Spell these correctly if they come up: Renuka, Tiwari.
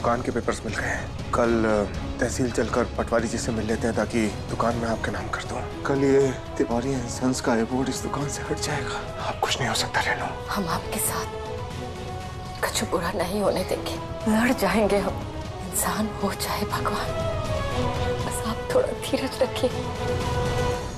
दुकान के पेपर्स मिल गए हैं। कल तहसील चलकर पटवारी जी से मिल लेते हैं ताकि दुकान में आपके नाम कर दूं। कल ये तिवारी एंड सन्स का रिपोर्ट इस दुकान से हट जाएगा। आप कुछ नहीं हो सकता रेनू। हम आपके साथ कुछ बुरा नहीं होने देंगे। लड़ जाएंगे हम, इंसान हो चाहे भगवान। बस आप थोड़ा धीरज रखिए।